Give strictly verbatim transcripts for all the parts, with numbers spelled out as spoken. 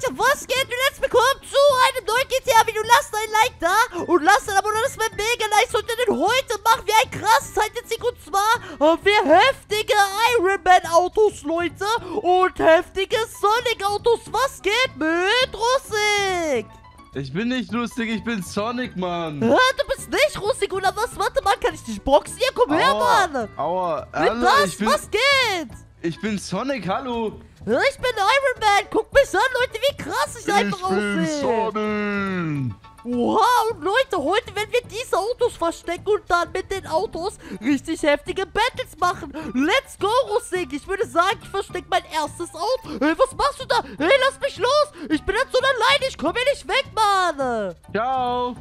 Leute, was geht? Und jetzt willkommen zu einem neuen G T A-Video. Lasst ein Like da und lasst ein Abo da, das wäre mega nice. Und denn heute machen wir ein krasses Hide-and-Seek und zwar haben wir heftige Iron-Man-Autos, Leute, und heftige Sonic-Autos. Was geht mit Russik? Ich bin nicht lustig, ich bin Sonic, Mann. Ah, du bist nicht Russik, oder was? Warte mal, kann ich dich boxen? Ja, komm aua, her, Mann. Aua, Alter, was? Ich bin, was geht? Ich bin Sonic, hallo. Ich bin Iron Man. Guck mich an, Leute, wie krass ich, ich einfach aussehe. Ich bin Sonic. Wow, und Leute, heute werden wir diese Autos verstecken und dann mit den Autos richtig heftige Battles machen. Let's go, Russik. Ich würde sagen, ich verstecke mein erstes Auto. Hey, was machst du da? Hey, lass mich los. Ich bin jetzt so alleine. Ich komme hier nicht weg, Mann. Ciao.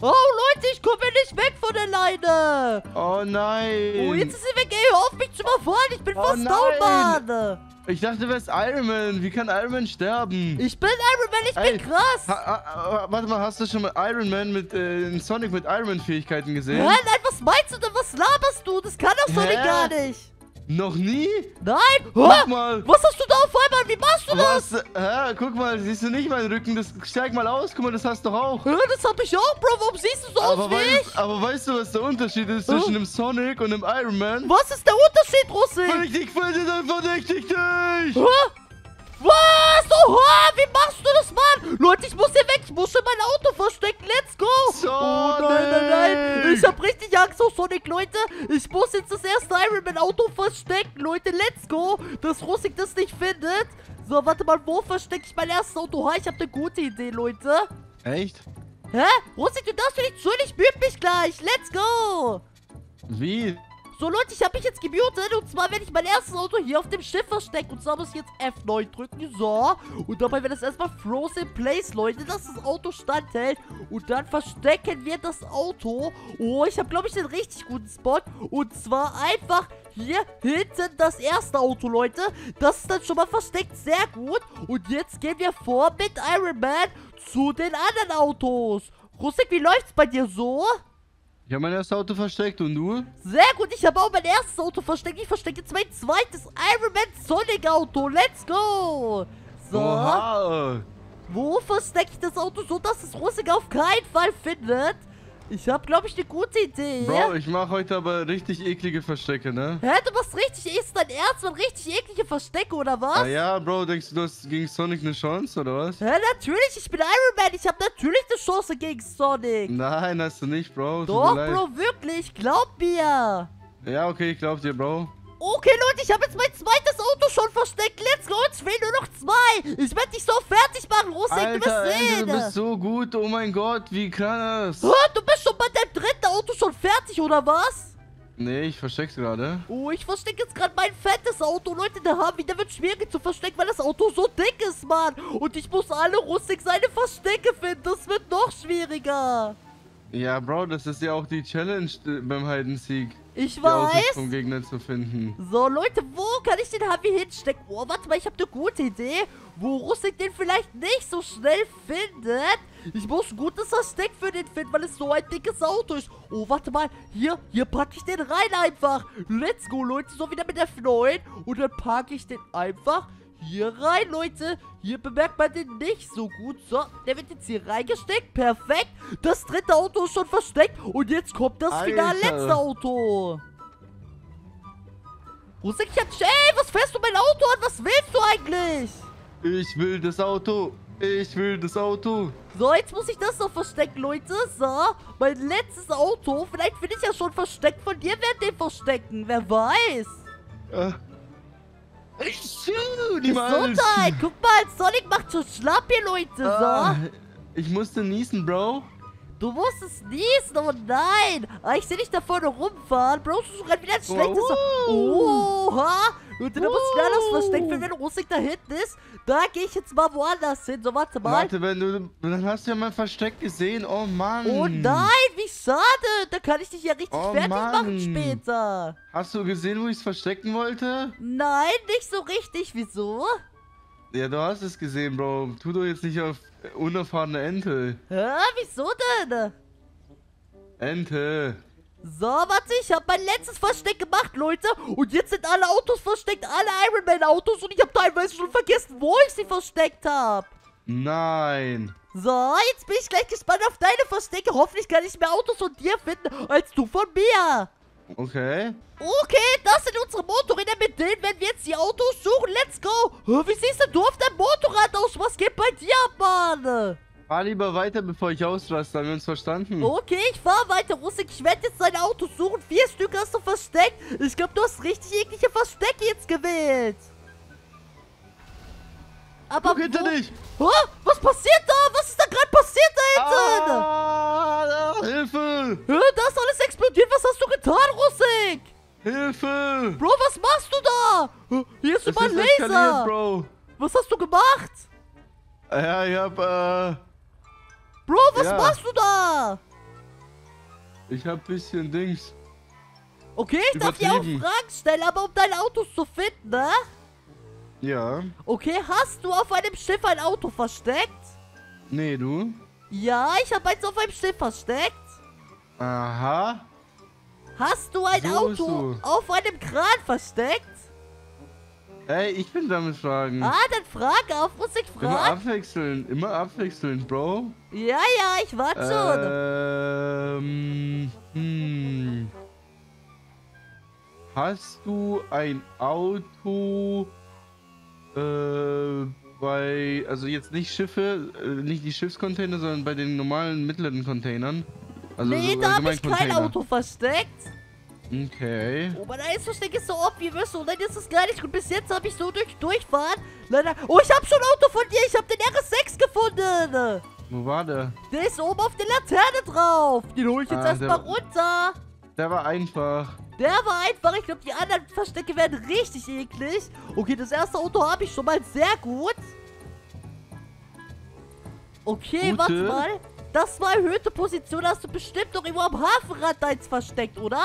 Oh, Leute, ich komme nicht weg von der Leine. Oh, nein. Oh, jetzt ist sie weg. Ey, hör auf, mich zu überfahren. Ich bin oh, fast down, Mann. Ich dachte, du wärst Iron Man. Wie kann Iron Man sterben? Ich bin Iron Man. Ich Ey, bin krass. Ha, ha, warte mal, hast du schon mal Iron Man mit äh, Sonic mit Iron Man Fähigkeiten gesehen? Nein, nein, was meinst du denn? Was laberst du? Das kann doch Sonic Hä? gar nicht. Noch nie? Nein! Guck mal! Was hast du da auf einmal? Wie machst du das? Was? Hä? Guck mal, siehst du nicht meinen Rücken? Das steig mal aus. Guck mal, das hast du doch auch. Ja, das hab ich auch, Bro. Warum siehst du so aber aus wie weißt, ich? Aber weißt du, was der Unterschied ist oh. zwischen einem Sonic und einem Iron Man? Was ist der Unterschied, Russik? Verdächtig, verdächtig, verdächtig! Was? Oha! Wie machst du das, Mann? Leute, ich muss hier weg. Ich muss schon mein Auto verstecken. Let's go! Sonic. Oh nein, nein, nein. Ich hab richtig Angst auf Sonic, Leute. Ich muss jetzt das erste Iron Man Auto verstecken, Leute. Let's go! Dass Russik das nicht findet. So, warte mal. Wo verstecke ich mein erstes Auto? Ha, ich hab eine gute Idee, Leute. Echt? Hä? Russik, du darfst mich nicht zu. Ich mute mich gleich. Let's go! Wie? So, Leute, ich habe mich jetzt gemutet und zwar werde ich mein erstes Auto hier auf dem Schiff verstecken. Und zwar muss ich jetzt F neun drücken, so. Und dabei wird das erstmal frozen place, Leute, dass das Auto standhält. Und dann verstecken wir das Auto. Oh, ich habe, glaube ich, einen richtig guten Spot. Und zwar einfach hier hinten das erste Auto, Leute. Das ist dann schon mal versteckt, sehr gut. Und jetzt gehen wir vor mit Iron Man zu den anderen Autos. Russik, wie läuft's bei dir so? Ich habe mein erstes Auto versteckt und du? Sehr gut, ich habe auch mein erstes Auto versteckt. Ich verstecke jetzt mein zweites Iron Man Sonic Auto. Let's go! So. Oha. Wo verstecke ich das Auto so, dass es Russik auf keinen Fall findet? Ich habe, glaube ich, eine gute Idee. Bro, ich mache heute aber richtig eklige Verstecke, ne? Hä, du machst richtig, ist dein Ernst, man, richtig eklige Verstecke, oder was? Na ja, Bro, denkst du, du hast gegen Sonic eine Chance, oder was? Hä, natürlich, ich bin Iron Man, ich habe natürlich eine Chance gegen Sonic. Nein, hast du nicht, Bro. Doch, Bro, wirklich, glaub mir. Ja, okay, ich glaub dir, Bro. Okay, Leute, ich habe jetzt mein zweites Auto schon versteckt. Let's go, es fehlen nur noch zwei. Ich werde dich so fertig machen, Russik, Alter, du bist sehen. Du bist so gut, oh mein Gott, wie krass. Ah, du bist schon bei deinem dritten Auto schon fertig, oder was? Nee, ich versteck's gerade. Oh, ich verstecke jetzt gerade mein fettes Auto. Leute, der Harvey, der wird schwierig zu verstecken, weil das Auto so dick ist, Mann. Und ich muss alle Russik seine Verstecke finden. Das wird noch schwieriger. Ja, Bro, das ist ja auch die Challenge beim Hide-and-Seek. Ich weiß. Um Gegner zu finden. So, Leute, wo kann ich den Harvey hinstecken? Oh, warte mal, ich habe eine gute Idee, wo Russik den vielleicht nicht so schnell findet. Ich muss ein gutes Versteck für den finden, weil es so ein dickes Auto ist. Oh, warte mal, hier, hier packe ich den rein einfach. Let's go, Leute, so wieder mit der F neun. Und dann packe ich den einfach hier rein, Leute. Hier bemerkt man den nicht so gut. So, der wird jetzt hier reingesteckt. Perfekt. Das dritte Auto ist schon versteckt. Und jetzt kommt das Alter. finale letzte Auto. Russik, ich hab dich... Ey, was fährst du mein Auto an? Was willst du eigentlich? Ich will das Auto. Ich will das Auto. So, jetzt muss ich das noch verstecken, Leute. So, mein letztes Auto. Vielleicht finde ich ja schon versteckt. Von dir werden den verstecken. Wer weiß. Äh. Gesundheit! Guck mal, Sonic macht schon schlapp hier, Leute, ah, so. Ich musste niesen, Bro. Du musstest niesen, oh nein. Ah, ich sehe dich da vorne rumfahren. Bro, du suchst gerade wieder ein schlechtes... Oh, ha. Leute, da muss ich leider was verstecken, wenn Russik da hinten ist. Da gehe ich jetzt mal woanders hin. So, warte mal. Warte, wenn du... Dann hast du ja mein Versteck gesehen. Oh, Mann. Oh, nein. Wie schade. Da kann ich dich ja richtig oh, fertig Mann. machen später. Hast du gesehen, wo ich es verstecken wollte? Nein, nicht so richtig. Wieso? Ja, du hast es gesehen, Bro. Tu doch jetzt nicht auf unerfahrene Ente. Hä? Wieso denn? Ente. So, warte, ich habe mein letztes Versteck gemacht, Leute. Und jetzt sind alle Autos versteckt, alle Iron Man Autos. Und ich habe teilweise schon vergessen, wo ich sie versteckt habe. Nein. So, jetzt bin ich gleich gespannt auf deine Verstecke. Hoffentlich kann ich mehr Autos von dir finden, als du von mir. Okay. Okay, das sind unsere Motorräder. Mit denen werden wir jetzt die Autos suchen. Let's go. Wie siehst du auf deinem Motorrad aus? Was geht bei dir, Mann? Fahr lieber weiter, bevor ich ausraste. Haben wir uns verstanden? Okay, ich fahr weiter, Rusik. Ich werde jetzt deine Autos suchen. Vier Stück hast du versteckt. Ich glaube, du hast richtig eklige Verstecke jetzt gewählt. Aber guck hinter dich! Oh, was passiert da? Was ist da gerade passiert da hinten? Ah, ah, Hilfe! Da ist alles explodiert. Was hast du getan, Rusik? Hilfe! Bro, was machst du da? Hier ist überall Laser. Bro. Was hast du gemacht? Ja, ich hab, äh... Bro, was ja. machst du da? Ich hab bisschen Dings. Okay, ich darf dir auch Fragen stellen, aber um deine Autos zu finden, ne? Ja. Okay, hast du auf einem Schiff ein Auto versteckt? Nee, du? Ja, ich habe eins auf einem Schiff versteckt. Aha. Hast du ein so Auto auf einem Kran versteckt? Ey, ich bin damit fragen. Ah, dann frag auf, muss ich fragen. Immer abwechseln, immer abwechseln, Bro. Ja, ja, ich warte schon. Ähm, hm. Hast du ein Auto... Äh, bei, also jetzt nicht Schiffe, nicht die Schiffscontainer, sondern bei den normalen mittleren Containern. Also nee, so da habe ich kein Auto versteckt. Okay. Oh, mein eines Versteck ist so ob wie wirst du. Nein, das ist gar nicht gut. Bis jetzt habe ich so durch durchfahren. Leider. Oh, ich habe schon ein Auto von dir. Ich habe den R S sechs gefunden. Wo war der? Der ist oben auf der Laterne drauf. Den hole ich jetzt ah, erstmal runter. Der war einfach. Der war einfach. Ich glaube, die anderen Verstecke werden richtig eklig. Okay, das erste Auto habe ich schon mal. Sehr gut. Okay, Gute. warte mal. Das war erhöhte Position. Hast du bestimmt doch irgendwo am Hafenrand eins versteckt, oder?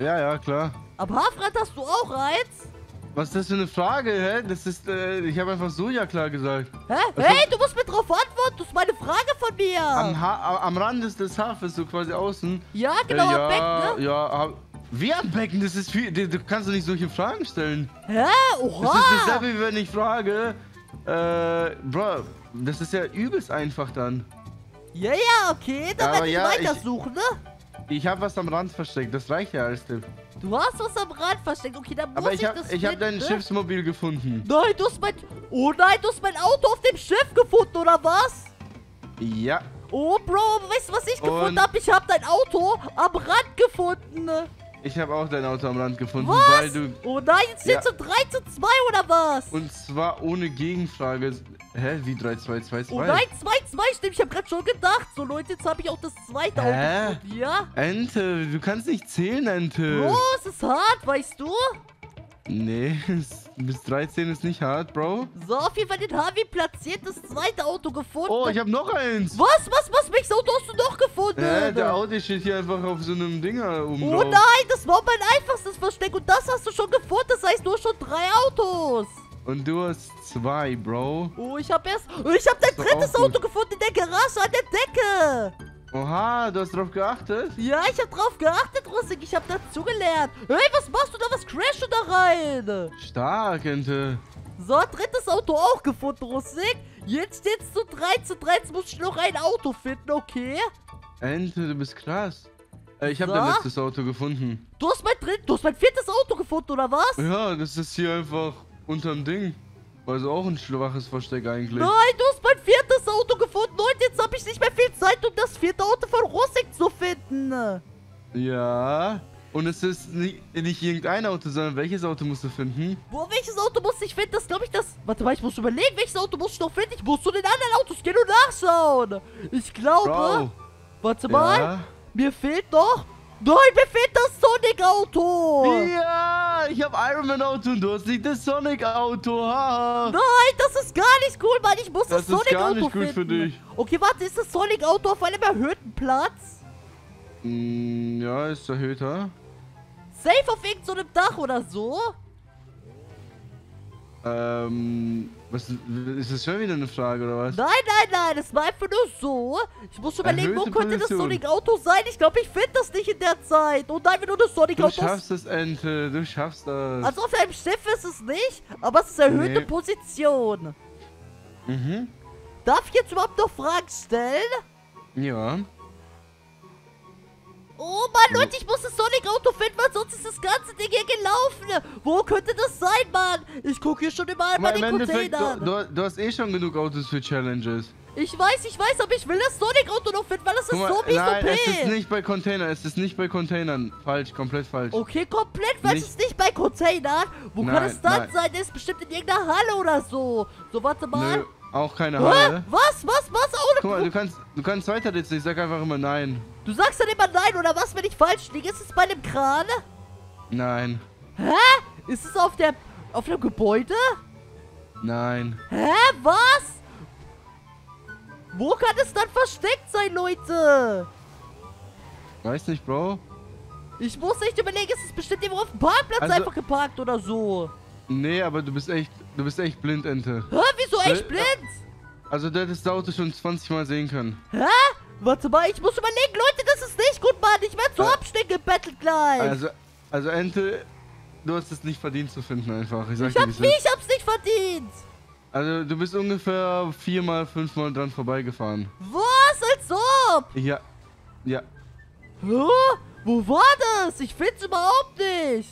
Ja, ja, klar. Am Hafenrand hast du auch eins? Was ist das für eine Frage, hä? Das ist, äh, ich habe einfach so ja klar gesagt. Hä? Was hey, du musst mir drauf antworten. Das ist meine Frage von mir. Am, ha am Rand des, des Hafens, so quasi außen. Ja, genau, äh, ja, am Becken, ne? Ja, hab, wie am Becken? Das ist viel, du kannst doch nicht solche Fragen stellen. Hä? Oha! Das ist dasselbe, wie wenn ich frage, äh, Bro, das ist ja übelst einfach dann. Ja, ja, okay, dann werde ich ja, weitersuchen, ich, ne? Ich habe was am Rand versteckt, das reicht ja als Tipp. Du hast was am Rand versteckt, okay, dann muss aber ich, ich hab, das ich habe dein ne? Schiffsmobil gefunden. Nein, du hast mein... Oh nein, du hast mein Auto auf dem Schiff gefunden, oder was? Ja. Oh, Bro, weißt du, was ich Und gefunden habe? Ich habe dein Auto am Rand gefunden. Ich habe auch dein Auto am Rand gefunden, was? weil du... Oh nein, jetzt steht so drei zu zwei, oder was? Und zwar ohne Gegenfrage. Hä, wie drei, zwei, zwei, zwei? Oh nein, zwei, zwei, stimmt, ich habe gerade schon gedacht. So, Leute, jetzt habe ich auch das zweite Hä? Auto von dir. Ente, du kannst nicht zählen, Ente. Bro, es ist hart, weißt du? Nee, bis dreizehn ist nicht hart, Bro. So, auf jeden Fall den Harvey platziert, das zweite Auto gefunden. Oh, ich habe noch eins. Was, was, was, welches Auto hast du noch gefunden? Äh, der Audi steht hier einfach auf so einem Dinger oben Oh drauf. nein, das war mein einfachstes Versteck und das hast du schon gefunden, das heißt, du hast schon drei Autos. Und du hast zwei, Bro. Oh, ich habe erst, ich habe dein drittes Auto gefunden in der Garage an der Decke. Oha, du hast drauf geachtet? Ja, ich hab drauf geachtet, Rusik. Ich hab dazugelernt. Hey, was machst du da? Was crashst du da rein? Stark, Ente. So, drittes Auto auch gefunden, Rusik. Jetzt steht's zu drei zu drei. Jetzt muss ich noch ein Auto finden, okay? Ente, du bist krass. Äh, ich hab so. dein letztes Auto gefunden. Du hast mein drittes, du hast mein viertes Auto gefunden, oder was? Ja, das ist hier einfach unterm Ding. Also auch ein schwaches Versteck eigentlich. Nein, du hast mein viertes Auto gefunden. Und jetzt habe ich nicht mehr viel Zeit, um das vierte Auto von Rusik zu finden. Ja. Und es ist nicht, nicht irgendein Auto, sondern welches Auto musst du finden? Boah, welches Auto muss ich finden? Das glaube ich, das... Warte mal, ich muss überlegen, welches Auto muss ich noch finden? Ich muss zu den anderen Autos gehen und nachschauen. Ich glaube... Wow. Warte mal. Ja. Mir fehlt noch... Nein, mir fehlt das Sonic-Auto. Ja, ich habe Ironman-Auto und du hast nicht das Sonic-Auto. Nein, das ist gar nicht cool, Mann. Ich muss das Sonic-Auto finden. Das ist gar nicht gut für dich. Okay, warte, ist das Sonic-Auto auf einem erhöhten Platz? Mm, ja, ist erhöhter. Safe auf irgend so einem Dach oder so? Ähm, was, ist das schon wieder eine Frage, oder was? Nein, nein, nein, das war einfach nur so. Ich muss überlegen, wo könnte das Sonic-Auto sein? Ich glaube, ich finde das nicht in der Zeit. Und nein, wenn du das Sonic-Auto... Du schaffst es, Ente, du schaffst das. Also auf einem Schiff ist es nicht, aber es ist erhöhte nee. Position. Mhm. Darf ich jetzt überhaupt noch Fragen stellen? Ja. Oh Mann, Leute, ich muss das Sonic-Auto finden, weil sonst ist das ganze Ding hier gelaufen. Wo könnte das sein, Mann? Ich gucke hier schon überall bei den Containern. Du, du hast eh schon genug Autos für Challenges. Ich weiß, ich weiß, aber ich will das Sonic-Auto noch finden, weil das ist so wie nein, es ist nicht bei Containern, es ist nicht bei Containern. Falsch, komplett falsch. Okay, komplett falsch, es ist nicht bei Containern. Wo nein, kann es dann nein. sein? Das ist bestimmt in irgendeiner Halle oder so. So, warte mal. Nö, auch keine Halle. Hä? Was, was, was? Auch eine Guck mal, du kannst, du kannst weiter jetzt nicht, sag einfach immer nein. Du sagst dann immer nein, oder was, wenn ich falsch liege? Ist es bei dem Kran? Nein. Hä? Ist es auf der, auf dem Gebäude? Nein. Hä? Was? Wo kann es dann versteckt sein, Leute? Weiß nicht, Bro. Ich muss echt überlegen, es ist bestimmt irgendwo auf dem Parkplatz also, einfach geparkt oder so. Nee, aber du bist echt, du bist echt blind, Ente. Hä? Wieso echt blind? Also, du hättest das Auto schon zwanzig Mal sehen können. Hä? Warte mal, ich muss überlegen, Leute, das ist nicht gut, Mann. Ich werde so äh, abstecken im Battle gleich. Also, also, Ente, du hast es nicht verdient zu finden einfach. Ich, sag ich, dir, hab, ich hab's nicht verdient. Also, du bist ungefähr viermal, fünfmal dran vorbeigefahren. Was? Als ob? Ja. Ja. Hä? Wo war das? Ich find's überhaupt nicht.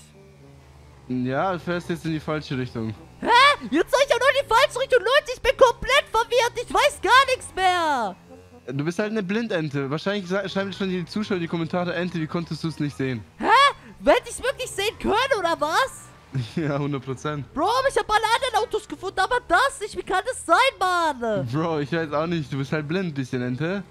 Ja, du fährst jetzt in die falsche Richtung. Hä? Jetzt soll ich ja nur in die falsche Richtung. Leute, ich bin komplett verwirrt. Ich weiß gar nichts mehr. Du bist halt eine Blindente. Wahrscheinlich schreiben schon die Zuschauer die Kommentare, Ente, wie konntest du es nicht sehen? Hä? Hätte ich es wirklich sehen können, oder was? Ja, hundert Prozent. Bro, ich habe alle anderen Autos gefunden, aber das nicht. Wie kann das sein, Mann? Bro, ich weiß auch nicht. Du bist halt blind, bisschen, Ente.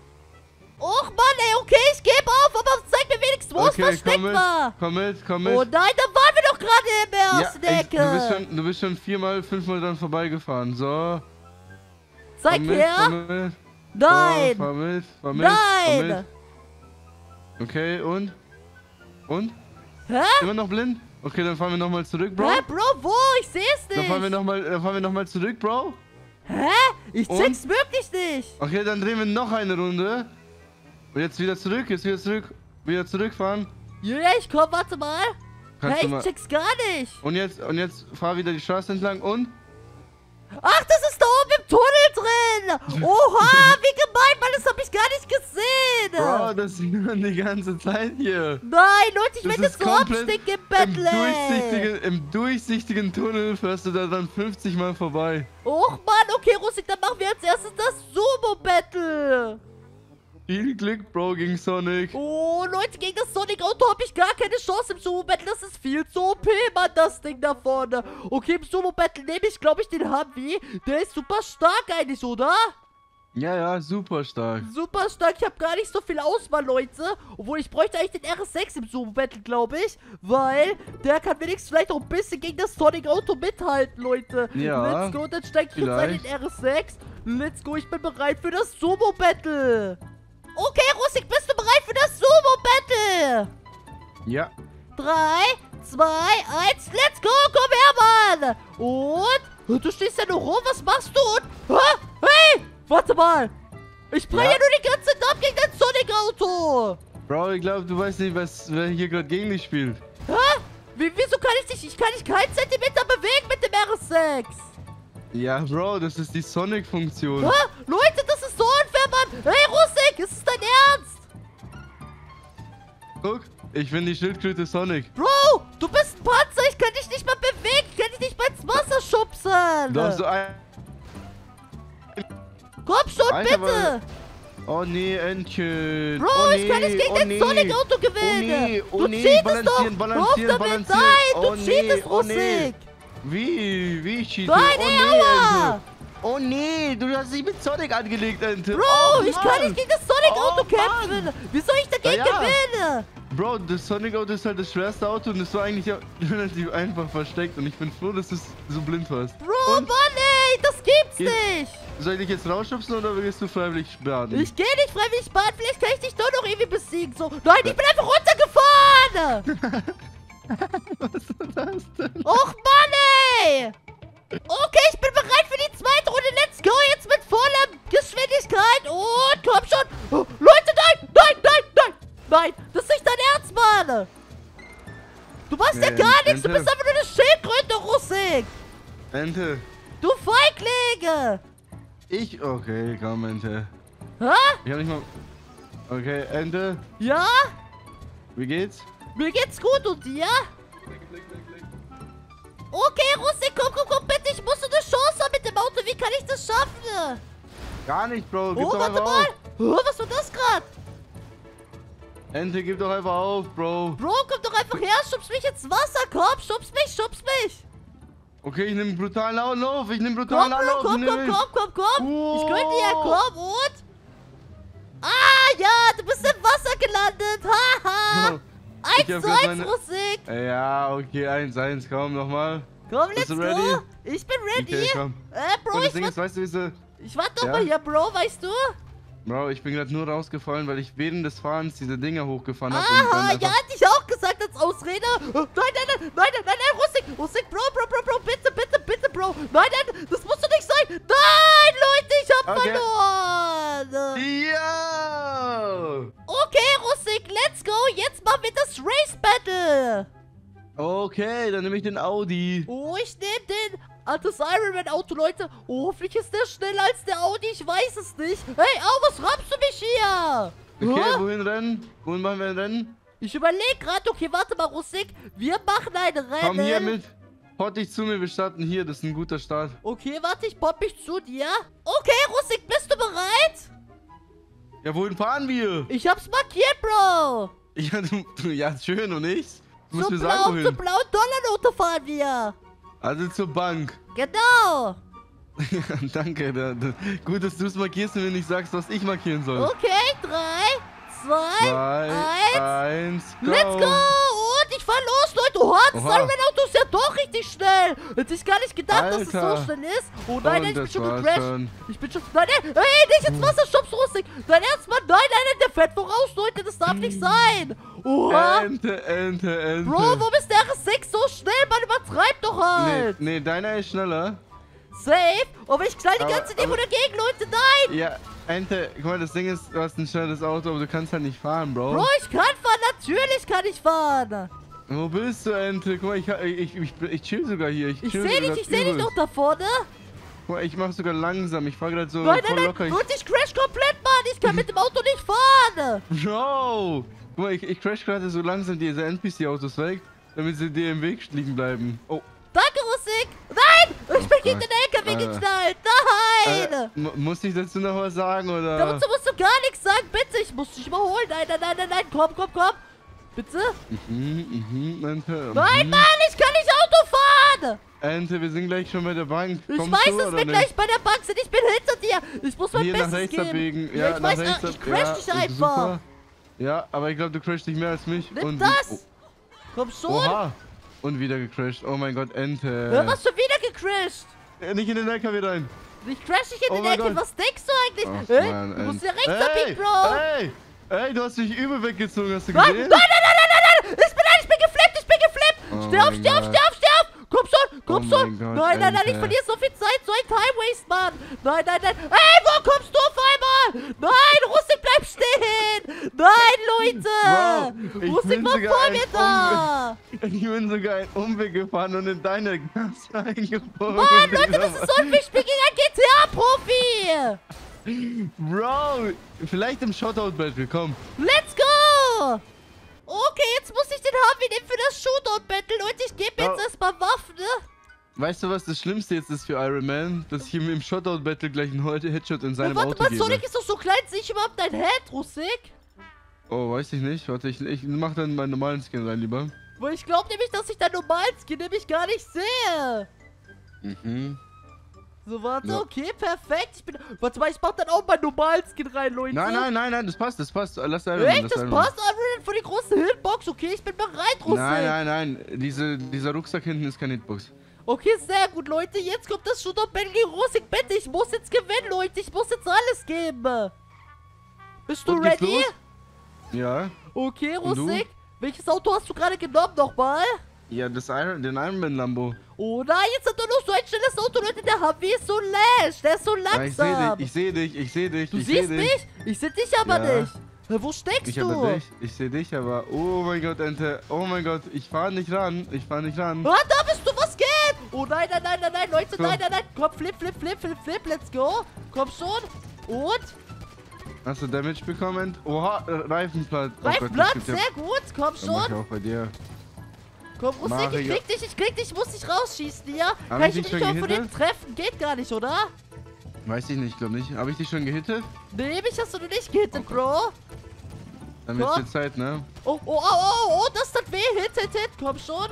Och, Mann, ey, okay, ich gebe auf, aber zeig mir wenigstens, wo okay, es versteckt war. Komm mit, komm mit. Oh nein, da waren wir doch gerade in der ersten ja, Ecke. Du bist schon, du bist schon viermal, fünfmal dran vorbeigefahren. So. Zeig komm her. Mit, komm mit. Nein. So, fahr mit, fahr mit, nein. Fahr mit. Okay, und? Und? Hä? Immer noch blind? Okay, dann fahren wir nochmal zurück, Bro. Hä, Bro, wo? Ich seh's nicht. Dann fahren wir nochmal, dann fahren wir nochmal zurück, Bro. Hä? Ich Und? Check's wirklich nicht. Okay, dann drehen wir noch eine Runde. Und jetzt wieder zurück, jetzt wieder zurück. Wieder zurückfahren. Ja, yeah, ich komm, warte mal. Kannst hey, ich mal. Check's gar nicht. Und jetzt, und jetzt fahr wieder die Straße entlang und? Ach, das ist da oben im Tunnel drin. Oha, wie gemein, Mann, das hab ich gar nicht gesehen. Bro, das sieht man die ganze Zeit hier. Nein, Leute, ich werde jetzt so absticken im Battle. Im, Im durchsichtigen Tunnel fährst du da dann fünfzig Mal vorbei. Och, Mann, okay, Rusik, dann machen wir als erstes das Sumo-Battle. Viel Glück, Bro, gegen Sonic. Oh, Leute, gegen das Sonic-Auto habe ich gar keine Chance im Sumo-Battle. Das ist viel zu O P, Mann, das Ding da vorne. Okay, im Sumo-Battle nehme ich, glaube ich, den Humvee. Der ist super stark eigentlich, oder? Ja, ja, super stark. Super stark. Ich habe gar nicht so viel Auswahl, Leute. Obwohl, ich bräuchte eigentlich den R S sechs im Sumo-Battle, glaube ich. Weil der kann wenigstens vielleicht auch ein bisschen gegen das Sonic-Auto mithalten, Leute. Ja, let's go, dann steige ich jetzt an den R S sechs. Let's go, ich bin bereit für das Sumo-Battle. Okay, Rusik, bist du bereit für das Sumo-Battle? Ja. drei, zwei, eins, let's go, komm her, Mann! Und? Du stehst ja nur rum, was machst du? Und, hey, warte mal! Ich breche ja. ja nur die ganze Zeit ab gegen dein Sonic-Auto! Bro, ich glaube, du weißt nicht, was, wer hier gerade gegen dich spielt. Hä? Wie, wieso kann ich dich? Ich kann dich keinen Zentimeter bewegen mit dem R S sechs! Ja, Bro, das ist die Sonic-Funktion. Leute, das ist so unfair, Mann! Hey, Rusik, ist es dein Ernst? Guck, ich bin die Schildkröte Sonic. Bro, du bist ein Panzer, ich kann dich nicht mal bewegen, ich kann dich nicht mal ins Wasser schubsen. Du hast so ein... Komm schon, Alter, bitte! Oh nee, Entchen. Bro, oh, nee, ich kann nicht gegen oh, nee. das Sonic-Auto gewinnen. Oh, nee, oh, du nee, cheatest balancieren, doch! Balancieren, Lauf damit, balancieren. Nein, du oh, cheatest, oh, Rusik! Nee. Wie? Wie cheaten? Nein, oh, nee, aua! Ente. Oh nee, du hast dich mit Sonic angelegt, Ente. Bro, oh, ich kann nicht gegen das Sonic-Auto oh, kämpfen. Mann. Wie soll ich dagegen ja. gewinnen? Bro, das Sonic-Auto ist halt das schwerste Auto und es war eigentlich relativ einfach versteckt. Und ich bin froh, dass du so blind warst. Bro, und? Mann, ey, das gibt's Ge nicht. Soll ich dich jetzt rausschubsen oder willst du freiwillig baden? Ich geh nicht freiwillig baden, vielleicht kann ich dich doch noch irgendwie besiegen. So. Nein, ich bin einfach runtergefahren. Was ist das denn? Och, Mann, ey! Okay, ich bin bereit für die zweite Runde. Let's go jetzt mit voller Geschwindigkeit. Und komm schon. Oh, Leute, nein, nein, nein, nein. Nein, das ist nicht dein Ernst, Mann. Du machst ja gar nichts. Du bist einfach nur eine Schildkröte, Rusik. Ente. Du Feiglinge. Ich, okay, komm, Ente. Hä? Ich hab nicht mal... Okay, Ente. Ja? Wie geht's? Mir geht's gut und dir? Klick, klick, klick, klick. Okay, Rusty, komm, komm, komm, bitte. Ich muss so eine Chance haben mit dem Auto. Wie kann ich das schaffen? Gar nicht, Bro. Gib oh, doch warte mal. Oh, was war das gerade? Ente, gib doch einfach auf, Bro. Bro, komm doch einfach her. Schubst mich ins Wasser. Komm, schubst mich, schubst mich. Okay, ich nehme brutalen Anlauf. Ich nehme brutalen komm, Anlauf. Komm, komm, komm, komm, komm. Oh. Ich könnte ja kommen und... Ah, ja, du bist im Wasser gelandet. Haha. Ha. eins zu eins, Rustig. Ja, okay, eins zu eins. Komm, nochmal. Komm, let's go. Ich bin ready. Okay, komm. Äh, Bro, ich warte weißt du, wart doch ja? mal hier, Bro, weißt du? Bro, ich bin gerade nur rausgefallen, weil ich während des Fahrens diese Dinger hochgefahren habe. Aha, ja, hatte ich auch gesagt als Ausrede. Nein, nein, nein, nein, nein, nein, Rustig, Rustig, Bro, Bro, Bro, Bro, bitte, bitte, bitte, Bro. Nein, nein, das musst du nicht sein. Nein, Leute, ich hab okay. verloren. Ja. Okay, Rustig, let's go. Jetzt machen wir das Race Battle. Okay, dann nehme ich den Audi. Oh, ich nehme den... Das Iron Man Auto, Leute. Oh, hoffentlich ist der schneller als der Audi. Ich weiß es nicht. Hey, au, was rammst du mich hier? Okay, huh? wohin rennen? Wohin machen wir ein Rennen? Ich überlege gerade. Okay, warte mal, Rustig. Wir machen ein Rennen. Komm hier mit. Pott dich zu mir. Wir starten hier. Das ist ein guter Start. Okay, warte. Ich pott mich zu dir. Okay, Rustig, bist du bereit? Ja, wohin fahren wir? Ich hab's markiert, Bro. Ja, du, ja schön, und ich? Du musst mir sagen, wohin. Zur blauen Dollarnote fahren wir. Also zur Bank. Genau. Danke. Da, da. Gut, dass du es markierst und mir nicht sagst, was ich markieren soll. Okay, drei, zwei, eins. Let's go. Und ich fahr los, Leute. Oha, das Ironman-Auto ist ja doch richtig schnell. Hätte ich gar nicht gedacht, Alter, dass es so schnell ist. Oh nein, nein, ich bin schon gecrashed. Ich bin schon... Nein, nein. Ey, nicht ins Wasser, schubst, Rustig. Dein Ernst, Mann. Nein, nein, nein, der fährt voraus, Leute. Das darf nicht sein. Oha. Ente, Ente, Ente. Bro, warum ist der R sechs so schnell? Man übertreibt doch halt. Nee, nee, deiner ist schneller. Safe. Aber ich knall die ganze Demo dagegen, Leute. Nein. Ja, Ente, guck mal, das Ding ist, du hast ein schnelles Auto, aber du kannst halt nicht fahren, Bro. Bro, ich kann fahren. Natürlich kann ich fahren. Wo bist du, Ente? Guck mal, ich, ich, ich, ich chill sogar hier. Ich, ich seh dich, ich seh dich doch da vorne. Guck mal, ich mach sogar langsam. Ich fahr gerade so nein, voll nein, locker. Nein, nein, ich crash komplett, Mann. Ich kann mit dem Auto nicht fahren. Bro. Guck mal, ich, ich crash gerade so langsam diese N P C-Autos weg, damit sie dir im Weg liegen bleiben. Oh. Danke, Rustig. Nein! Ich oh, bin gegen den L K W Alter. geknallt. Nein! Alter, muss ich dazu noch was sagen, oder? Dazu musst du gar nichts sagen, bitte. Ich muss dich überholen. Nein, nein, nein, nein, nein. Komm, komm, komm. Bitte? Mhm, mhm, Ente. Nein, Mann, ich kann nicht Auto fahren! Ente, wir sind gleich schon bei der Bank. Ich Kommst weiß, du, dass wir nicht? gleich bei der Bank sind. Ich bin hinter dir. Ich muss mein Hier Bestes nach rechts geben. Abbiegen. Ja, ja, ich weiß, rechts ab, ich crash ja, dich einfach. Super. Ja, aber ich glaube, du crashst dich mehr als mich. Nimm und das! Oh. Komm schon! Oha. Und wieder gecrashed. Oh mein Gott, Ente. Ja, was schon wieder gecrashed? Ja, nicht in den L K W rein. Ich crash nicht in oh den L K W. Was denkst du eigentlich? Ach, Mann, du musst ja rechts hey, abbiegen, Bro. Hey. Ey, du hast mich übel weggezogen, hast du gesehen? Nein, nein, nein, nein, nein, nein! Ich bin ein, ich bin geflippt, ich bin geflippt! Oh steh auf, steh auf, steh auf, steh auf! Komm schon, komm oh schon! Gott, nein, nein, nein, ich verliere so viel Zeit, so ein Time-Waste, Mann! Nein, nein, nein! Ey, wo kommst du auf einmal? Nein, Rustig, bleib stehen! Nein, Leute! Wow, Rustig war vor mir da! Ich bin sogar einen Umweg gefahren und in deine Gas reingebogen. Mann, Leute, das ist unfair, ich bin gegen ein G T A-Profi! Bro, vielleicht im Shootout-Battle, komm. Let's go! Okay, jetzt muss ich den Harvey nehmen für das Shootout-Battle. Leute, ich gebe jetzt oh. erstmal Waffen. Weißt du, was das Schlimmste jetzt ist für Iron Man? Dass ich ihm im Shootout-Battle gleich einen Headshot in seinem ja, warte, Auto mal, gebe. Sonic ist doch so klein, sehe ich überhaupt dein Head, Rustig? Oh, weiß ich nicht. Warte, ich, ich mach dann meinen normalen Skin rein, lieber. Weil ich glaube nämlich, dass ich deinen normalen Skin nämlich gar nicht sehe. Mhm. So, warte, ja. okay, perfekt. Ich bin, warte mal, ich mach dann auch meinen normalen Skin rein, Leute. Nein, nein, nein, nein, das passt, das passt. Lass da Echt, das Iron passt? Iron Man für die große Hitbox, okay? Ich bin bereit, Rustig. Nein, nein, nein, Diese, dieser Rucksack hinten ist keine Hitbox. Okay, sehr gut, Leute. Jetzt kommt das Shootout-Battle gegen Rustig. Bitte, ich muss jetzt gewinnen, Leute. Ich muss jetzt alles geben. Bist du Und ready? Ja. Okay, Rustig. Welches Auto hast du gerade genommen nochmal? Ja, das Iron, den Iron Man Lambo. Oh nein, jetzt hat er noch so ein schnelles Auto, Leute. Der H W ist so lasch, der ist so langsam. Ja, ich seh dich, ich seh dich, ich seh dich. Du ich siehst seh dich? Mich? Ich seh dich aber ja. nicht. Wo steckst ich du? Dich. Ich seh dich aber. Oh mein Gott, Ente. Oh mein Gott, ich fahr nicht ran. Ich fahr nicht ran. Ah, da bist du, was geht? Oh nein, nein, nein, nein, nein, Leute, so. nein, nein, nein. Komm, flip, flip, flip, flip, flip, let's go. Komm schon. Und? Hast du Damage bekommen? Oha, Reifenblatt. Reifenblatt, oh sehr gut, komm schon. Mach ich auch bei dir. Komm, Rusik, ich krieg dich, ich krieg dich, ich muss dich rausschießen, ja. Kann ich dich auch von dem treffen? Geht gar nicht, oder? Weiß ich nicht, glaub nicht. Habe ich dich schon gehittet? Nee, mich hast du noch nicht gehittet, okay. Bro. Dann wird's dir Zeit, ne? Oh, oh, oh, oh, oh, das tat weh. Hit, hit, hit. Komm schon.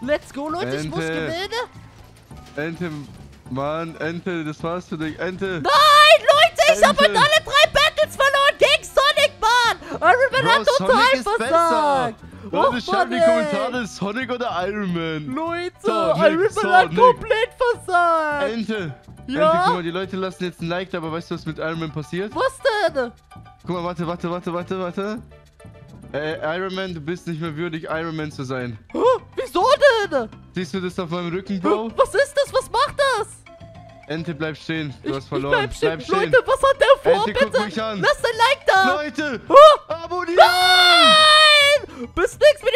Let's go, Leute, Ente. Ich muss gewinnen. Ente, Mann, Ente, das war's für dich. Ente. Nein, Leute, ich Ente. hab halt alle drei Battles verloren gegen Sonic, Mann. Iron Man hat total versagt. Leute, oh, schreibt in die Kommentare, Sonic oder Iron Man? Leute, Sonic, Iron Man Sonic. hat komplett versagt. Ente. Ja? Ente, guck mal, die Leute lassen jetzt ein Like da, aber weißt du, was mit Iron Man passiert? Was denn? Guck mal, warte, warte, warte, warte, warte. Äh, Iron Man, du bist nicht mehr würdig, Iron Man zu sein. Huh? Wieso denn? Siehst du das auf meinem Rücken, Bro? Was ist das? Was macht das? Ente, bleib stehen. Du ich, hast verloren. Ich bleib stehen. Bleib stehen. Leute, was hat der vor? Ente, bitte? Guck mich an. Lass ein Like da. Leute, huh? abonnieren! Nein! Bis nächstes Mal.